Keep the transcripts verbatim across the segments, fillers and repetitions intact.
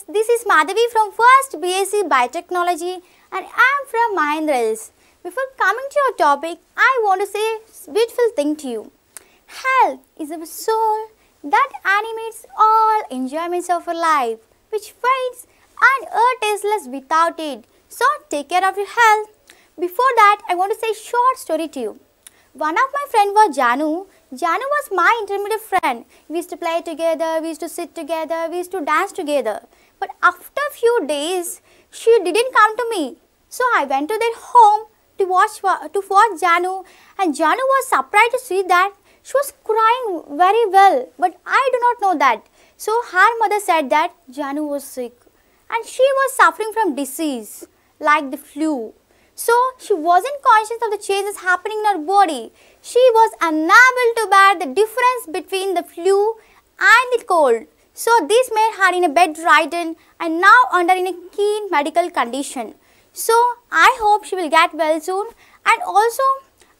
viewers, this is Madhavi from First B A C Biotechnology and I am from Mahindrails. Before coming to your topic, I want to say a beautiful thing to you. Health is a soul that animates all enjoyments of our life, which fades and earth is less without it. So take care of your health. Before that, I want to say a short story to you. One of my friend was Janu. Janu was my intermediate friend. We used to play together, we used to sit together, we used to dance together. But after a few days, she didn't come to me. So I went to their home to watch, to watch Janu, and Janu was surprised to see that she was crying very well. But I do not know that. So her mother said that Janu was sick and she was suffering from disease like the flu. So she wasn't conscious of the changes happening in her body. She was unable to bear the difference between the flu and the cold. So this made her in a bed ridden and now under in a keen medical condition. So I hope she will get well soon, and also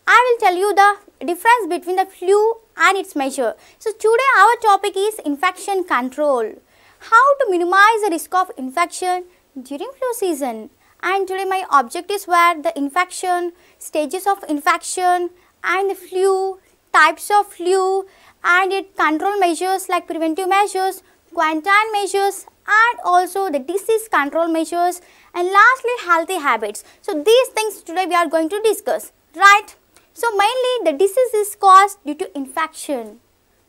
I will tell you the difference between the flu and its measure. So today our topic is infection control. How to minimize the risk of infection during flu season. And today my objectives were the infection, stages of infection and the flu, types of flu and its control measures like preventive measures, quarantine measures and also the disease control measures, and lastly healthy habits. So these things today we are going to discuss, right? So mainly the disease is caused due to infection.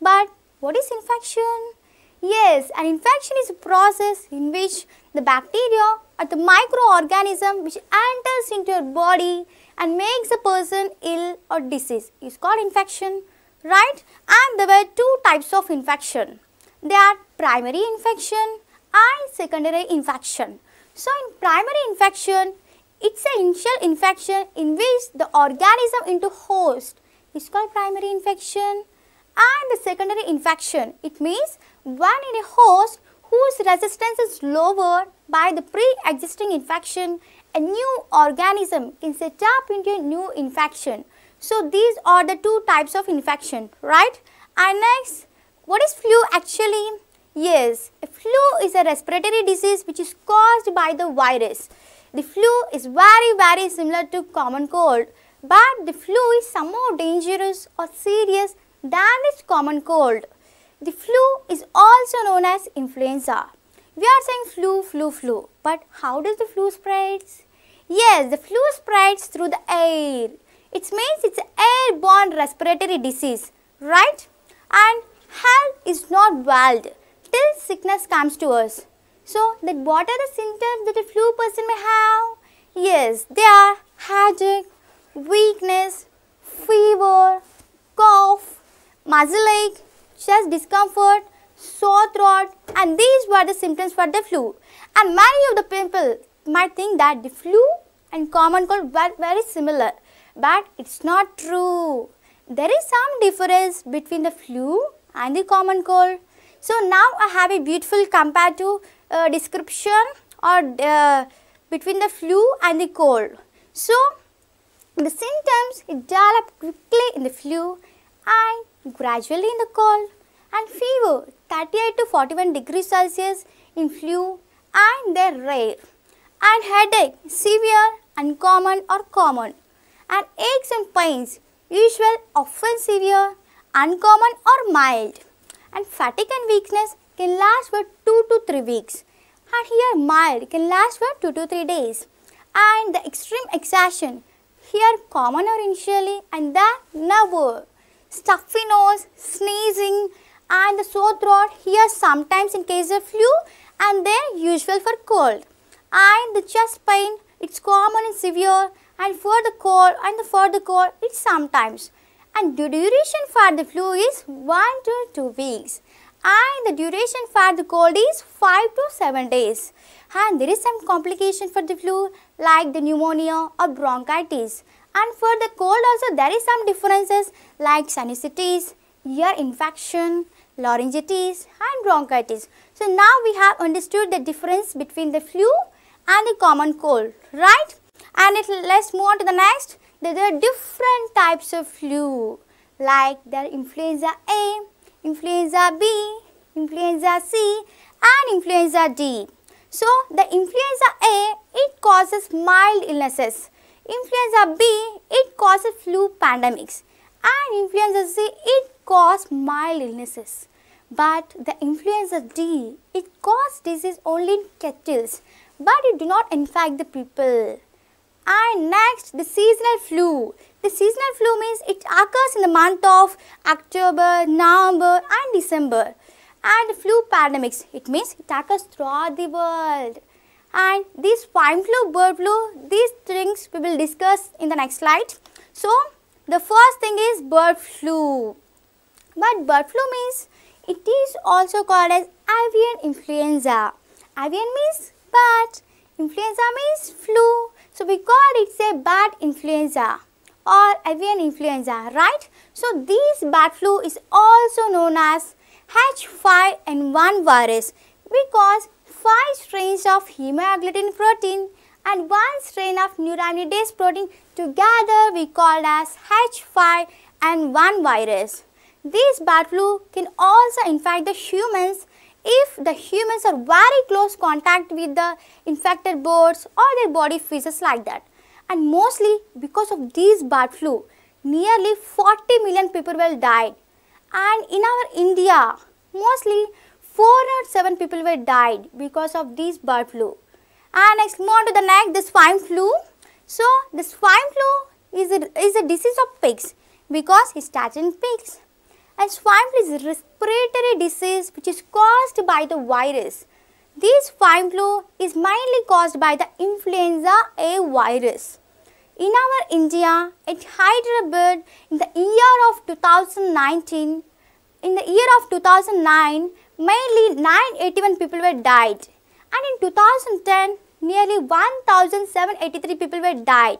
But what is infection? Yes, an infection is a process in which the bacteria or the microorganism which enters into your body and makes a person ill or diseased is called infection, right? And there were two types of infection. They are primary infection and secondary infection. So in primary infection, it's an initial infection in which the organism into host is called primary infection. And the secondary infection, it means one in a host whose resistance is lowered by the pre-existing infection, a new organism can set up into a new infection. So these are the two types of infection, right? And next, what is flu actually? Yes, a flu is a respiratory disease which is caused by the virus. The flu is very very similar to common cold, but the flu is some more dangerous or serious than this common cold. The flu is also known as influenza. We are saying flu, flu, flu. But how does the flu spreads? Yes, the flu spreads through the air. It means it's an airborne respiratory disease, right? And health is not well till sickness comes to us. So that what are the symptoms that a flu person may have? Yes, they are headache, weakness, fever, cough, muscle ache, chest discomfort, sore throat, and these were the symptoms for the flu. And many of the people might think that the flu and common cold were very similar, but it's not true. There is some difference between the flu and the common cold. So now I have a beautiful comparative uh, description or uh, between the flu and the cold. So the symptoms develop quickly in the flu and gradually in the cold, and fever thirty-eight to forty-one degrees Celsius in flu and they're rare, and headache severe, uncommon or common, and aches and pains usual, often severe, uncommon or mild, and fatigue and weakness can last for two to three weeks, and here mild can last for two to three days, and the extreme exhaustion here common or initially and then never. Stuffy nose, sneezing and the sore throat here sometimes in case of flu and then usual for cold. And the chest pain, it's common and severe, and for the cold and the for the cold it's sometimes. And the duration for the flu is one to two weeks. And the duration for the cold is five to seven days. And there is some complication for the flu like the pneumonia or bronchitis. And for the cold also there is some differences like sinusitis, ear infection, laryngitis and bronchitis. So now we have understood the difference between the flu and the common cold, right? And it, let's move on to the next. There are different types of flu, like there are influenza A, influenza B, influenza C and influenza D. So the influenza A, it causes mild illnesses. Influenza B, it causes flu pandemics. And influenza C, it causes mild illnesses. But the influenza D, it causes disease only in cattles, but it do not infect the people. And next, the seasonal flu. The seasonal flu means it occurs in the month of October, November and December. And flu pandemics, it means it occurs throughout the world. And this swine flu, bird flu, these things we will discuss in the next slide. So, the first thing is bird flu. But bird flu means it is also called as avian influenza. Avian means bat, influenza means flu. So, we call it say bat influenza or avian influenza, right? So, this bat flu is also known as H five N one virus because five strains of hemagglutinin protein and one strain of neuraminidase protein together we called as H five N one virus. This bird flu can also infect the humans if the humans are very close contact with the infected birds or their body features like that. And mostly because of this bird flu, nearly forty million people will die. And in our India, mostly four hundred seven people were died because of this bird flu. And next, move on to the next, the swine flu. So, the swine flu is a, is a disease of pigs because it starts in pigs. And swine flu is a respiratory disease which is caused by the virus. This swine flu is mainly caused by the influenza A virus. In our India, at Hyderabad, in the year of two thousand nineteen, in the year of two thousand nine, mainly nine hundred eighty-one people were died, and in two thousand ten, nearly one thousand seven hundred eighty-three people were died.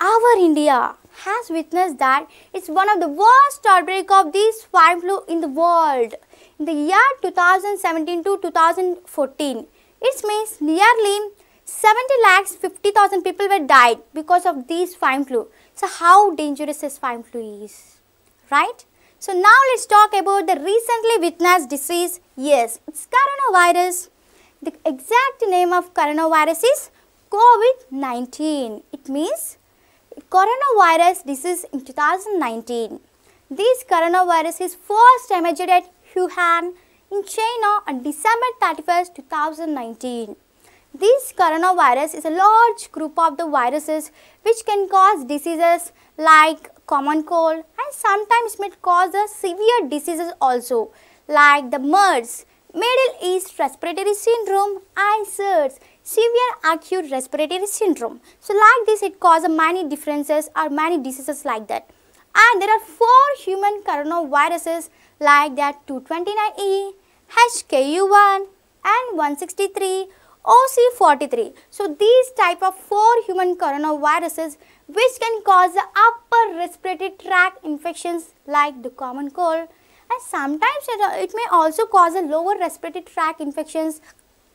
Our India has witnessed that it's one of the worst outbreak of this swine flu in the world. In the year two thousand seventeen to two thousand fourteen, it means nearly seventy lakhs fifty thousand people were died because of this swine flu. So, how dangerous this swine flu is, right? So, now let's talk about the recently witnessed disease. Yes, it's coronavirus. The exact name of coronavirus is COVID nineteen. It means coronavirus disease in two thousand nineteen. This coronavirus is first emerged at Wuhan in China on December thirty-first, two thousand nineteen. This coronavirus is a large group of the viruses which can cause diseases like common cold, and sometimes may cause the severe diseases also like the MERS, Middle East Respiratory Syndrome, and SARS, Severe Acute Respiratory Syndrome. So like this, it causes many differences or many diseases like that. And there are four human coronaviruses like that two twenty-nine E, H K U one, and one sixty-three, O C forty-three. So these type of four human coronaviruses which can cause the upper respiratory tract infections like the common cold, and sometimes it may also cause the lower respiratory tract infections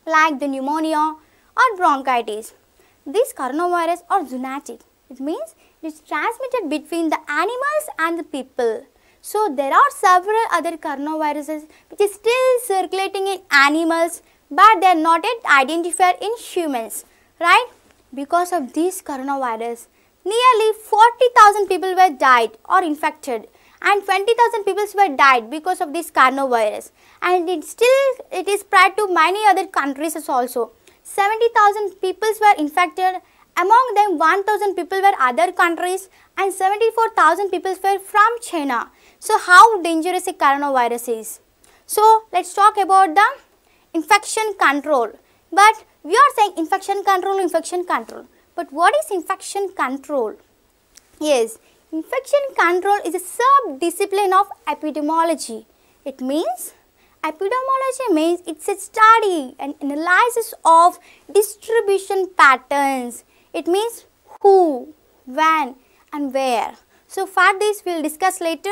like the pneumonia or bronchitis. These coronaviruses are zoonotic. It means it is transmitted between the animals and the people. So there are several other coronaviruses which is still circulating in animals, but they are not yet identified in humans, right? Because of this coronavirus, nearly forty thousand people were died or infected, and twenty thousand people were died because of this coronavirus. And it still it is spread to many other countries also. seventy thousand people were infected, among them one thousand people were other countries, and seventy-four thousand people were from China. So how dangerous a coronavirus is? So let's talk about the infection control. But we are saying infection control, infection control. But what is infection control? Yes, infection control is a sub-discipline of epidemiology. It means, epidemiology means it's a study and analysis of distribution patterns. It means who, when and where. So, for this we will discuss later.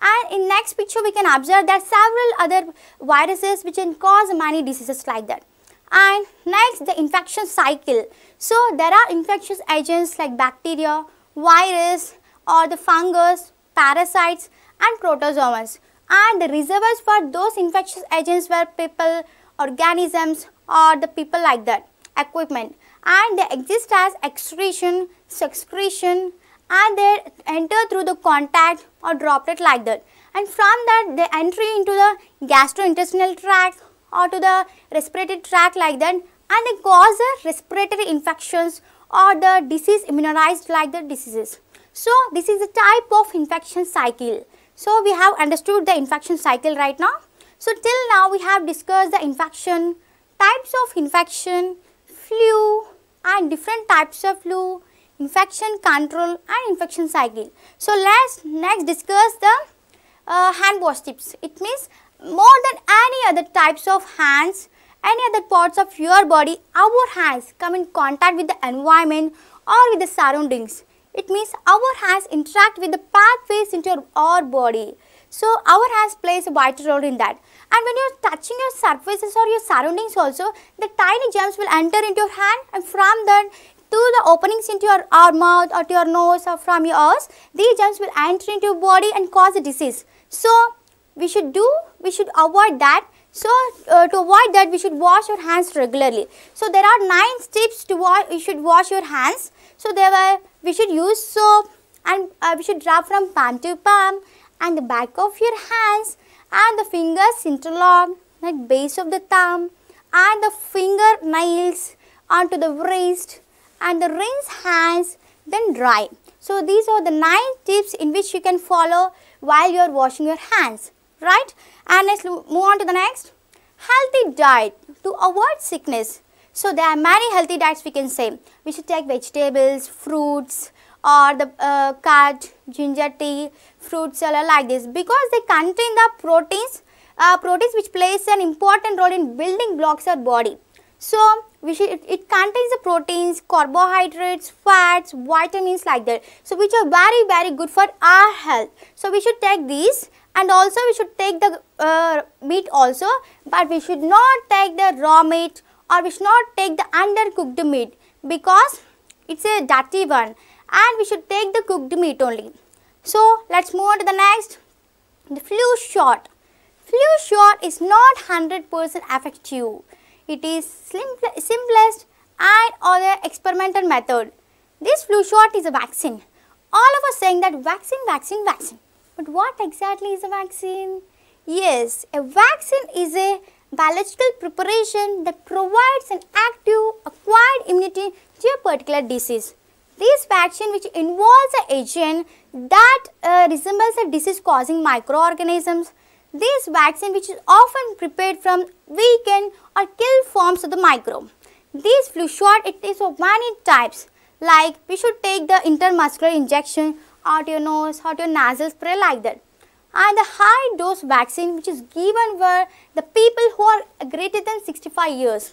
And in next picture, we can observe that several other viruses which can cause many diseases like that. And next, the infection cycle. So, there are infectious agents like bacteria, virus or the fungus, parasites and protozoans. And the reservoirs for those infectious agents were people organisms or the people like that, equipment, and they exist as excretion, secretion, and they enter through the contact or droplet like that, and from that they enter into the gastrointestinal tract or to the respiratory tract like that, and they cause the respiratory infections or the disease immunized like the diseases. So this is the type of infection cycle. So we have understood the infection cycle right now. So till now we have discussed the infection, types of infection, flu and different types of flu, infection control and infection cycle. So let's next discuss the uh, hand wash tips. It means more than any other types of hands, any other parts of your body, our hands come in contact with the environment or with the surroundings. It means our hands interact with the pathways into your, our body. So our hands plays a vital role in that. And when you are touching your surfaces or your surroundings also, the tiny germs will enter into your hand, and from that through the openings into your, our mouth or to your nose or from your ears, these germs will enter into your body and cause a disease. So we should do, we should avoid that. So uh, to avoid that, we should wash your hands regularly. So there are nine steps to wash, you should wash your hands. So there were, we should use soap, and uh, we should rub from palm to palm and the back of your hands, and the fingers interlock, the base of the thumb and the finger nails onto the wrist, and the rinse hands then dry. So these are the nine tips in which you can follow while you are washing your hands. Right, and let's move on to the next. Healthy diet to avoid sickness. So there are many healthy diets we can say. We should take vegetables, fruits, or the uh, curd, ginger tea, fruit salad like this, because they contain the proteins, uh, proteins which plays an important role in building blocks of body. So we should, it, it contains the proteins, carbohydrates, fats, vitamins like that. So which are very very good for our health. So we should take these. And also we should take the uh, meat also, but we should not take the raw meat, or we should not take the undercooked meat, because it's a dirty one, and we should take the cooked meat only. So let's move on to the next. The flu shot. Flu shot is not one hundred percent effective. It is simplest and or the experimental method. This flu shot is a vaccine. All of us saying that vaccine, vaccine, vaccine. But what exactly is a vaccine? Yes, a vaccine is a biological preparation that provides an active acquired immunity to a particular disease. This vaccine, which involves an agent that uh, resembles a disease causing microorganisms. This vaccine, which is often prepared from weakened or killed forms of the microbe. This flu shot, it is of many types, like we should take the intramuscular injection, out your nose, out your nasal spray like that. And the high dose vaccine which is given were the people who are greater than sixty-five years.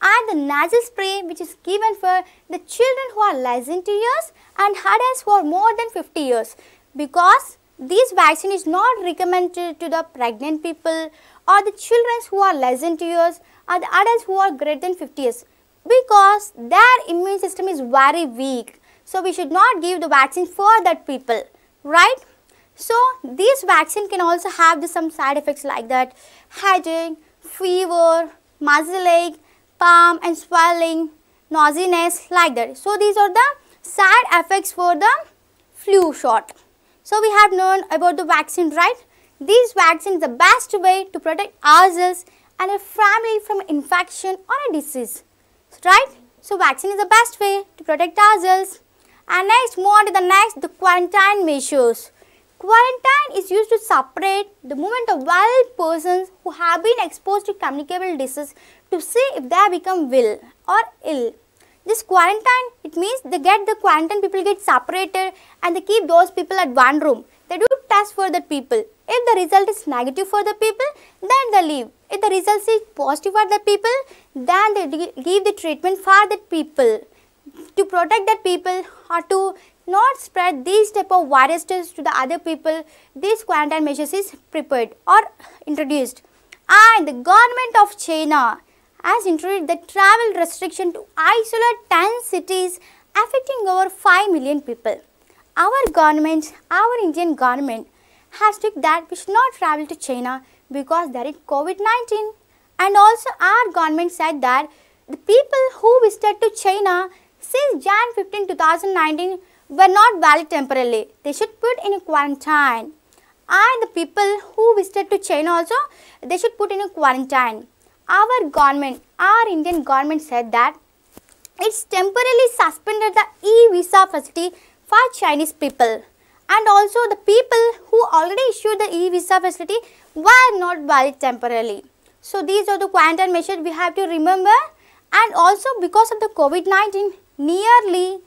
And the nasal spray which is given for the children who are less than two years and adults who are more than fifty years. Because this vaccine is not recommended to the pregnant people or the children who are less than two years or the adults who are greater than fifty years. Because their immune system is very weak. So we should not give the vaccine for that people, right? So this vaccine can also have the, some side effects like that, headache, fever, muscle ache, palm and swelling, nauseousness like that. So these are the side effects for the flu shot. So we have known about the vaccine, right? This vaccine is the best way to protect ourselves and our family from infection or a disease, right? So vaccine is the best way to protect ourselves. And next, move on to the next, the quarantine measures. Quarantine is used to separate the movement of wild persons who have been exposed to communicable disease to see if they become ill or ill. This quarantine, it means they get the quarantine people get separated and they keep those people at one room. They do test for the people. If the result is negative for the people, then they leave. If the result is positive for the people, then they give the treatment for the people. To protect that people or to not spread these type of viruses to the other people, these quarantine measures is prepared or introduced. And the government of China has introduced the travel restriction to isolate ten cities affecting over five million people. Our government, our Indian government has took that we should not travel to China because there is COVID nineteen. And also our government said that the people who visited to China since January fifteenth two thousand nineteen were not valid temporarily. They should put in a quarantine. And the people who visited to China also, they should put in a quarantine. Our government, our Indian government said that it's temporarily suspended the e-visa facility for Chinese people. And also the people who already issued the e-visa facility were not valid temporarily. So these are the quarantine measures we have to remember. And also because of the COVID nineteen, nearly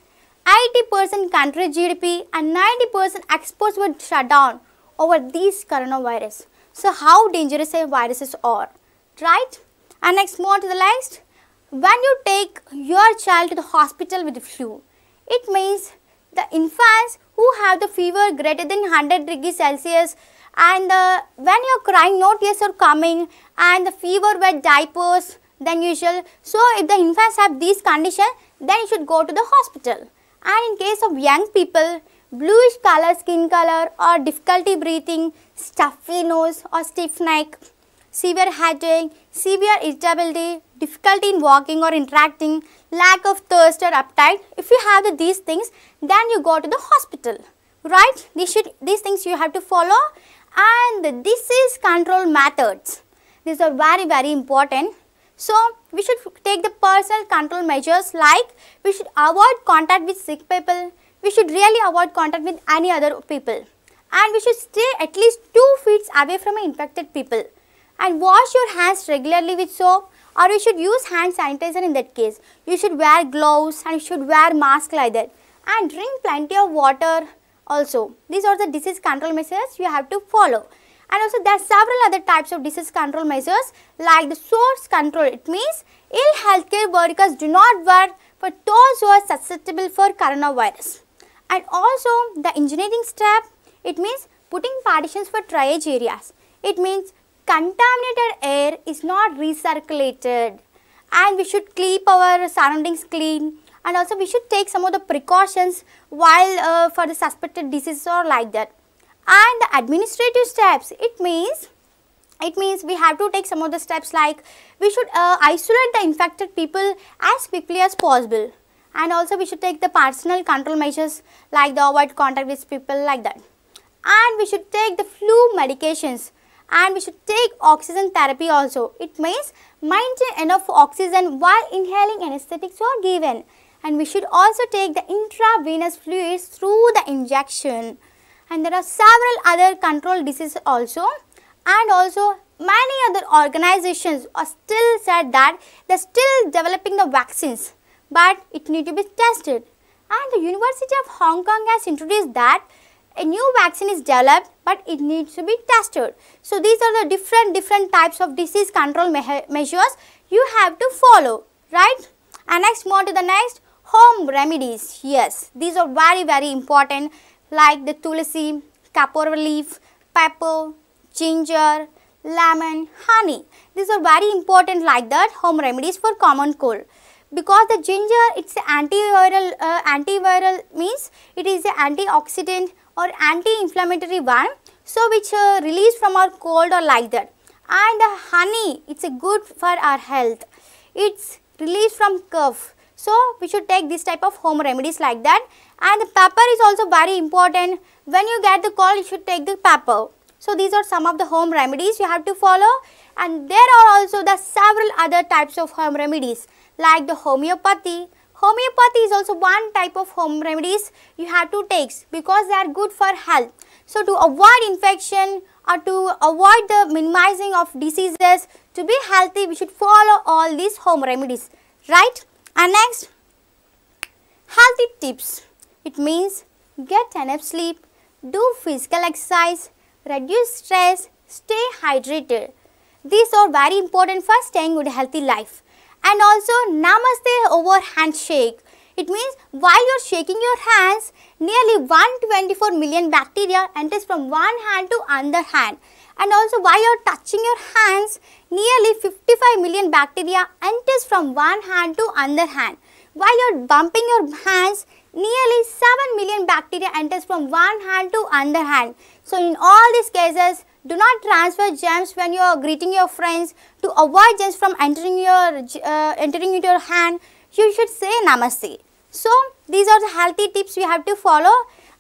eighty percent country G D P and ninety percent exports were shut down over these coronavirus. So how dangerous a viruses are, right? And next, more to the list. When you take your child to the hospital with the flu, it means the infants who have the fever greater than one hundred degrees Celsius and uh, when you are crying, no tears are coming and the fever with diapers than usual. So if the infants have these condition, then you should go to the hospital. And in case of young people, bluish color, skin color or difficulty breathing, stuffy nose or stiff neck, severe headache, severe irritability, difficulty in walking or interacting, lack of thirst or appetite. If you have these things, then you go to the hospital, right? These, should, these things you have to follow. And this is control methods. These are very, very important. So, we should take the personal control measures like we should avoid contact with sick people. We should really avoid contact with any other people. And we should stay at least two feet away from infected people. And wash your hands regularly with soap, or you should use hand sanitizer in that case. You should wear gloves and you should wear mask like that. And drink plenty of water also. These are the disease control measures you have to follow. And also there are several other types of disease control measures like the source control. It means ill healthcare workers do not work for those who are susceptible for coronavirus. And also the engineering step. It means putting partitions for triage areas. It means contaminated air is not recirculated, and we should keep our surroundings clean, and also we should take some of the precautions while uh, for the suspected diseases or like that. And the administrative steps, it means it means we have to take some of the steps like we should uh, isolate the infected people as quickly as possible, and also we should take the personal control measures like the avoid contact with people like that. And we should take the flu medications. And we should take oxygen therapy also. It means maintain enough oxygen while inhaling anesthetics are given. And we should also take the intravenous fluids through the injection. And there are several other controlled diseases also. And also many other organizations are still said that they are still developing the vaccines. But it need to be tested. And the University of Hong Kong has introduced that a new vaccine is developed, but it needs to be tested. So these are the different different types of disease control me measures you have to follow, right? And next, more to the next, home remedies. Yes, these are very very important, like the tulsi, kapur leaf, pepper, ginger, lemon, honey. These are very important like that home remedies for common cold. Because the ginger, it's antiviral, uh, antiviral means it is an antioxidant or anti-inflammatory one, so which uh, release from our cold or like that. And the honey, it's a good for our health. It's released from cough. So we should take this type of home remedies like that. And the pepper is also very important. When you get the cold, you should take the pepper. So these are some of the home remedies you have to follow. And there are also the several other types of home remedies like the homeopathy. Homeopathy is also one type of home remedies you have to take because they are good for health. So to avoid infection or to avoid the minimizing of diseases, to be healthy, we should follow all these home remedies, right? And next, healthy tips. It means get enough sleep, do physical exercise, reduce stress, stay hydrated. These are very important for staying good healthy life. And also namaste over handshake. It means while you are shaking your hands, nearly one hundred twenty-four million bacteria enters from one hand to another hand. And also while you are touching your hands, nearly fifty-five million bacteria enters from one hand to another hand. While you are bumping your hands, nearly seven million bacteria enters from one hand to another hand. So in all these cases, Do not transfer germs when you are greeting your friends. To avoid germs from entering your uh, entering into your hand, you should say namaste. So these are the healthy tips we have to follow.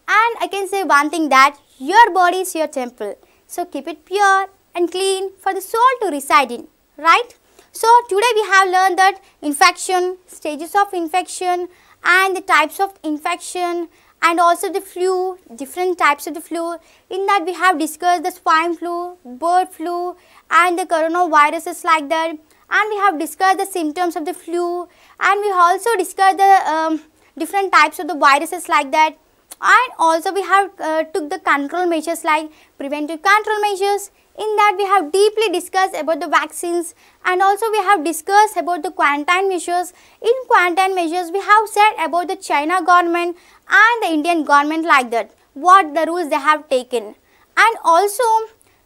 And I can say one thing, that your body is your temple. So keep it pure and clean for the soul to reside in, right? So today we have learned that infection, stages of infection and the types of infection, and also the flu, different types of the flu. In that we have discussed the swine flu, bird flu and the coronaviruses like that. And we have discussed the symptoms of the flu, and we also discussed the um, different types of the viruses like that. And also we have uh, took the control measures like preventive control measures. In that we have deeply discussed about the vaccines, and also we have discussed about the quarantine measures. In quarantine measures we have said about the China government and the Indian government like that, what the rules they have taken. And also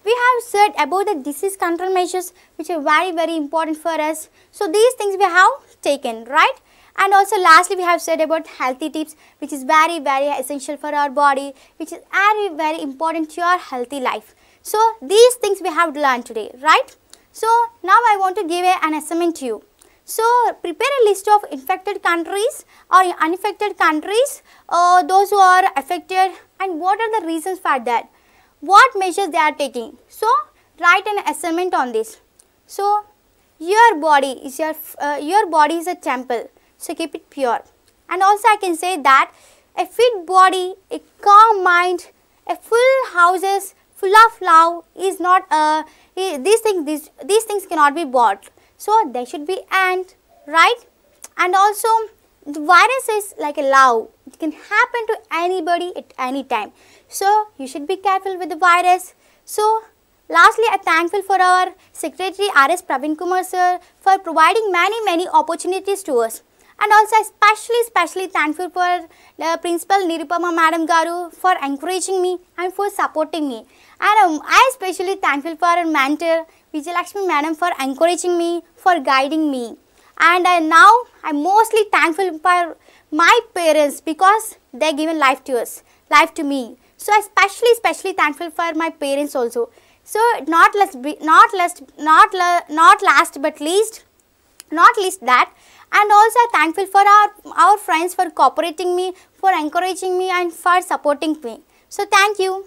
we have said about the disease control measures, which are very very important for us. So these things we have taken, right? And also lastly we have said about healthy tips, which is very very essential for our body, which is very very important to your healthy life. So these things we have learned today, right? So now I want to give an assignment to you. So prepare a list of infected countries or unaffected countries, uh, those who are affected, and what are the reasons for that, what measures they are taking. So write an assignment on this. So your body is your, uh, your body is a temple. So keep it pure. And also I can say that a fit body, a calm mind, a full houses full of love is not uh, these things these, these things cannot be bought. So they should be earned, right? And also the virus is like a love. It can happen to anybody at any time. So you should be careful with the virus. So lastly, I am thankful for our Secretary R S Praveen Kumar sir for providing many many opportunities to us. And also especially, especially thankful for uh, Principal Nirupama Madam Garu for encouraging me and for supporting me. And um, I especially thankful for our mentor Vijay Lakshmi Madam for encouraging me, for guiding me. And uh, now I am mostly thankful for my parents, because they have given life to us, life to me. So especially, especially thankful for my parents also. So not less, not less, not la, not last but least, not least that. And also thankful for our, our friends for cooperating me, for encouraging me and for supporting me. So thank you.